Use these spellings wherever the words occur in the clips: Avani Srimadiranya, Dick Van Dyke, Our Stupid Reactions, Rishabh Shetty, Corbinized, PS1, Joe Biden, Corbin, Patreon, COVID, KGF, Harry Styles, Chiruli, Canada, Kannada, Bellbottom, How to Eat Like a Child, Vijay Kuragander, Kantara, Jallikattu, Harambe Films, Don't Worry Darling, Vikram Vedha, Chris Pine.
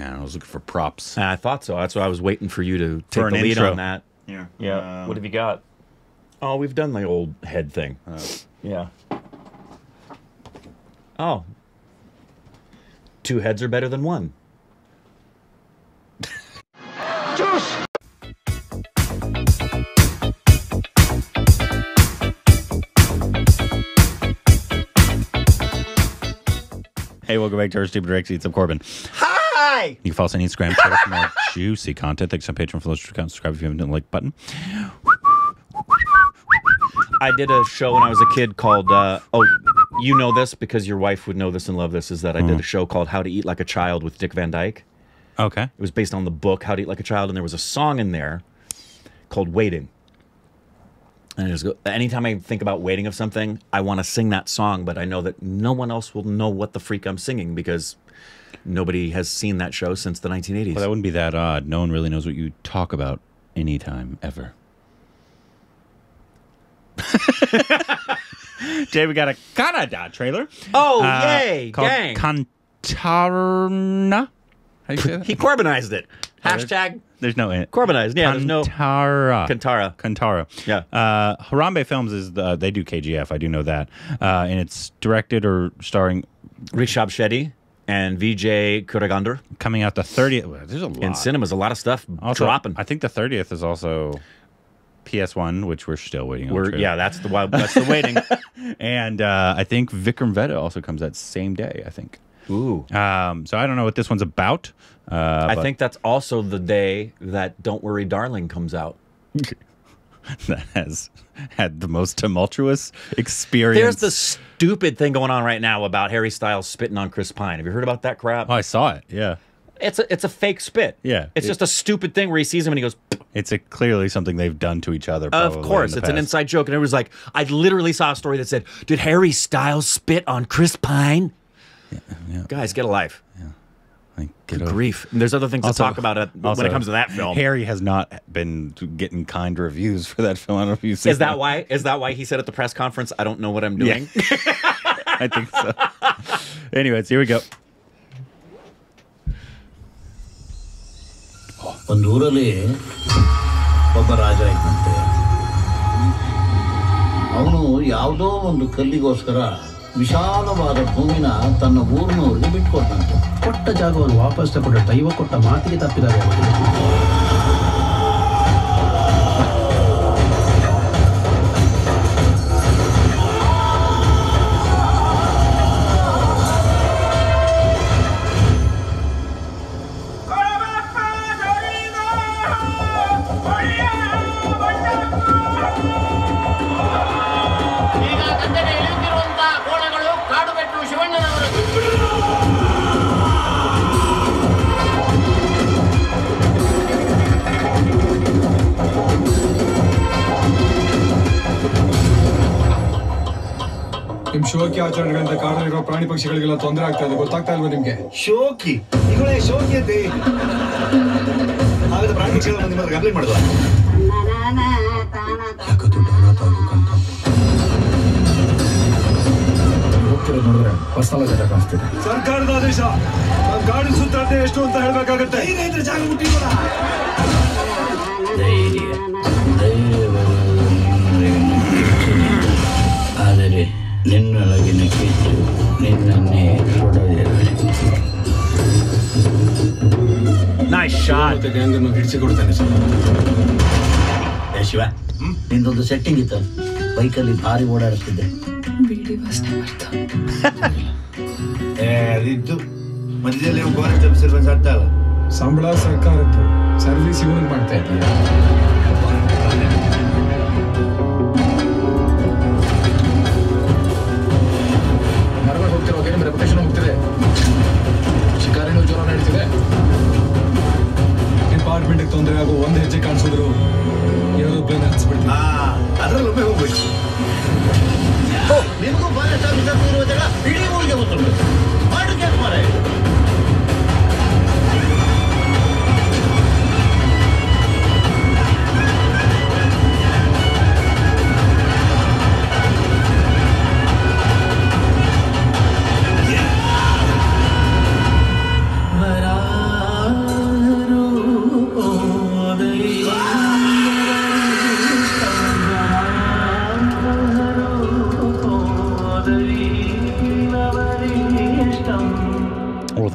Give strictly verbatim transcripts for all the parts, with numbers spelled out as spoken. Yeah, I was looking for props. I thought so. That's why I was waiting for you to take the lead on that. Yeah. Yeah. Um, what have you got? Oh, we've done the old head thing. Uh, yeah. Oh. Two heads are better than one. Juice! Hey, welcome back to Our Stupid Reactions. I'm Corbin. Hi! You can follow us on Instagram for more juicy content. Thanks on Patreon for those who can't subscribe if you haven't done the like button. I did a show when I was a kid called, uh, oh, you know this because your wife would know this and love this, is that I did a show called How to Eat Like a Child with Dick Van Dyke. Okay. It was based on the book How to Eat Like a Child, and there was a song in there called Waiting. And I just go, anytime I think about waiting of something, I want to sing that song, but I know that no one else will know what the freak I'm singing because nobody has seen that show since the nineteen eighties. Well, that wouldn't be that odd. No one really knows what you talk about anytime ever. Today we got a Kannada trailer. Oh, uh, yay, called gang. Kantara. How do you say that? He Corbinized it. Hashtag. There's no it. Corbinized. Yeah, Kantara. There's no Kantara. Kantara. Yeah. Uh, Harambe Films is the, they do K G F. I do know that, uh, and it's directed or starring Rishabh Shetty and Vijay Kuragander. Coming out the thirtieth. There's a lot in cinemas. A lot of stuff also dropping. I think the thirtieth is also P S one, which we're still waiting we're, on. Too. Yeah, that's the wild, that's the waiting. And uh, I think Vikram Vedha also comes that same day. I think. Ooh. Um, so I don't know what this one's about. Uh, I think that's also the day that Don't Worry Darling comes out. That has had the most tumultuous experience. There's the stupid thing going on right now about Harry Styles spitting on Chris Pine. Have you heard about that crap? Oh, I saw it, yeah. It's a, it's a fake spit. Yeah. It's it, just a stupid thing where he sees him and he goes... It's a, clearly something they've done to each other. Of course. It's past. An inside joke. And it was like, I literally saw a story that said, did Harry Styles spit on Chris Pine? Yeah, yeah. Guys, get a life. Yeah. Good grief. And there's other things also, to talk about it, also, when it comes to that film. Harry has not been getting kind reviews for that film. I don't know if you've seen Is that, that why? Is that why he said at the press conference, I don't know what I'm doing? Yeah. I think so. Anyways, here we go. ವಿಶಾಲವಾದ ಭೂಮಿನ ತನ್ನ ಊರಿನವರಿಗೆ ಬಿಟ್ಕೊಟ್ಟಂತೆ ಕೊಟ್ಟ ಜಾಗವನ್ನು ವಾಪಸ್ ತಗೊಂಡ ದೈವ ಕೊಟ್ಟ ಮಾತಿಗೆ ತಪ್ಪಿದ್ದಾರೆ ಶೋಕಿ ಆಚರಣೆಗಳಿಂದ ಕಾಡಲ್ಲಿರುವ ಪ್ರಾಣಿ ಪಕ್ಷಿಗಳಿಗೆಲ್ಲ ತೊಂದರೆ ಆಗ್ತಾ ಇದೆ, ಗೊತ್ತಾಗ್ತಾ ಇಲ್ವಾ ನಿಮ್ಗೆ? ಶೋಕಿ ಇಗಳೇ ಶೋಕಿ ಅಂತೆ ಹಾಗಾದ್ರೆ ಪ್ರಾಣಿ ಪಕ್ಷಿಗಳ ಬಂದು ನಿಮ್ಮನ್ನ ಗಬ್ಲಿ ಮಾಡಿದ್ವಾ? ನೋಡಿದ್ರೆ ಹೊಸಲ ಜಾಗ ಕಾಣಿಸ್ತಿದೆ. ಸರ್ಕಾರದ ಆದೇಶ ಗಾಡಿ ಸುತ್ತಾಡ್ದೆ ಎಷ್ಟು ಅಂತ ಹೇಳ್ಬೇಕಾಗತ್ತೆ. ಈಗ ಇದ್ರೆ ಜಾಗ ಮುಟ್ಟಿಲ್ಲ. ಧೈರ್ಯ ಧೈರ್ಯ ಆದರೆ ನಿನ್ನೊಳಗಿನ ಕಿತ್ತು ನಿನ್ನನ್ನೇ ಕೊಡದಿರಲಿ. Nice shot. ಗಂಗನ್ನು ಹಿಡಿಸಿಕೊಡ್ತಾನೆ ಸರ್. ಯಶಿವ ನಿಂದೊಂದು ಸೆಟ್ಟಿಂಗ್ ಇತ್ತು, ಬೈಕಲ್ಲಿ ಭಾರಿ ಓಡಾಡ್ತಿದ್ದೆ. ಬಿಡಿ ವಾಸನೆ ಬರ್ತು. ಏ ರಿದ್ದು ಮಧ್ಯದಲ್ಲಿ ಗೋರೆ ತಪ್ಪಿಸಿರುವ ಸತ್ತಲ್ಲ. ಸಂಬಳ ಸರ್ಕಾರದ್ದು ಸರ್ವಿಸ್ ಇವನು ಮಾಡ್ತಾ ಇದ್ದೀಯ. ತೊಂದರೆ ಆಗೋ ಒಂದು ಹೆಜ್ಜೆ ಕಾಣಿಸಿದ್ರು ಏರೋಪ್ಲೇನ್ ಹಚ್ಚಿಬಿಡ್ತೀನಿ. ಅದರಲ್ಲೊಮ್ಮೆ ಹೋಗ್ಬೇಕು. ನಿಮಗೂ ಭಾರತ ಇರುವ ಜಾಗ ಇಡೀ ಊರಿಗೆ ಗೊತ್ತುಂಟು. ಮಾಡೋಕೆ ಮಾರೆ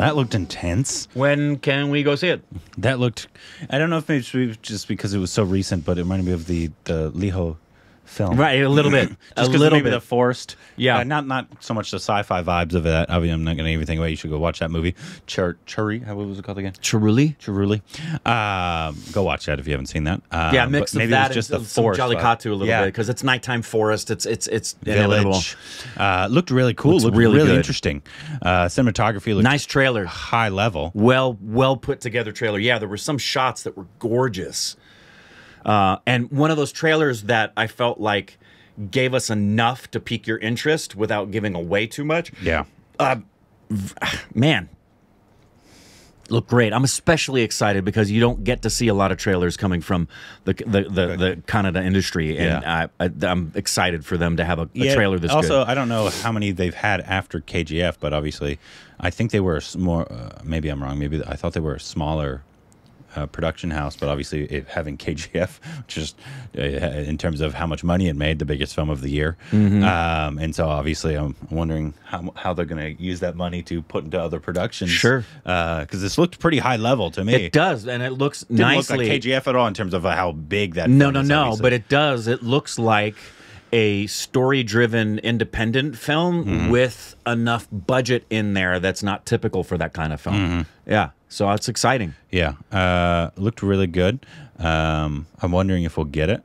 That looked intense. When can we go see it? That looked... I don't know if maybe just because it was so recent, but it reminded me of the, the Liho film. Right, a little bit. Just a little maybe bit. The forced. Yeah. Uh, not not so much the sci-fi vibes of that. I mean, I'm not going to give anything away. You should go watch that movie. Chir Chiri, how was it called again? Chiruli. Chiruli. Uh, go watch that if you haven't seen that. Uh, yeah, mix of maybe that it was just and the some forest, Jallikattu a little yeah. bit because it's nighttime forest. It's it's it's inevitable. Uh, looked really cool. Looks looked really, really interesting. Uh, cinematography looked nice. Trailer. High level. Well, well put together trailer. Yeah, there were some shots that were gorgeous. Uh, and one of those trailers that I felt like gave us enough to pique your interest without giving away too much. Yeah. Uh, man, look great. I'm especially excited because you don't get to see a lot of trailers coming from the the, the, the Kannada industry. And yeah. I, I, I'm excited for them to have a, a yeah, trailer this also, good. Also, I don't know how many they've had after K G F, but obviously I think they were more, uh, maybe I'm wrong, maybe I thought they were smaller Uh, production house, but obviously it, having K G F, just uh, in terms of how much money it made, the biggest film of the year. Mm-hmm. um, and so obviously I'm wondering how, how they're going to use that money to put into other productions. Sure. Because uh, this looked pretty high level to me. It does, and it looks Didn't nicely. Didn't look like K G F at all in terms of how big that No, no, is, no, obviously. But it does. It looks like a story-driven independent film mm-hmm. with enough budget in there that's not typical for that kind of film. Mm-hmm. Yeah. So it's exciting. Yeah. Uh, looked really good. Um, I'm wondering if we'll get it.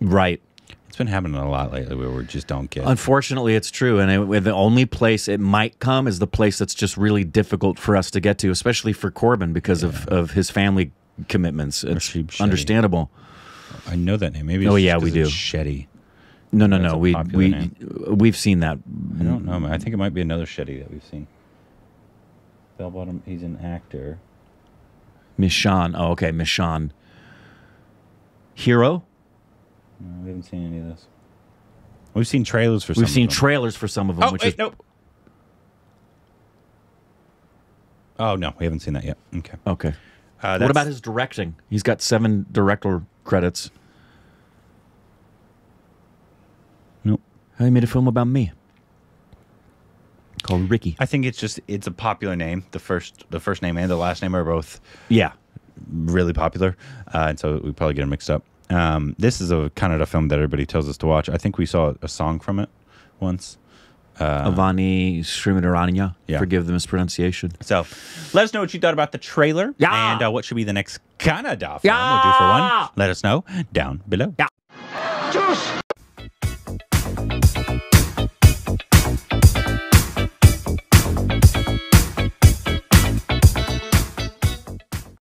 Right. It's been happening a lot lately where we just don't get it. Unfortunately, it's true. And it, the only place it might come is the place that's just really difficult for us to get to, especially for Corbin because yeah. of, of his family commitments. It's Rishabh understandable. Shetty. I know that name. Maybe it's oh, yeah, we do. Shetty. No, no, that's no. We, we, name. We've seen that. I don't know. I think it might be another Shetty that we've seen. Bellbottom, he's an actor. Mishan. Oh, okay. Mishan. Hero? No, we haven't seen any of this. We've seen trailers for some We've seen of them. trailers for some of them. Oh, which wait, is... nope. Oh, no. We haven't seen that yet. Okay. Okay. Uh, what about his directing? He's got seven director credits. Nope. He made a film about me. Called Ricky. I think it's just it's a popular name. The first the first name and the last name are both yeah really popular, uh, and so we probably get them mixed up. Um, this is a kind of a film that everybody tells us to watch. I think we saw a song from it once. Uh, Avani Srimadiranya. Yeah. Forgive the mispronunciation. So, let us know what you thought about the trailer yeah. and uh, what should be the next Kannada film yeah. we'll do for one. Let us know down below. Yeah. Juice.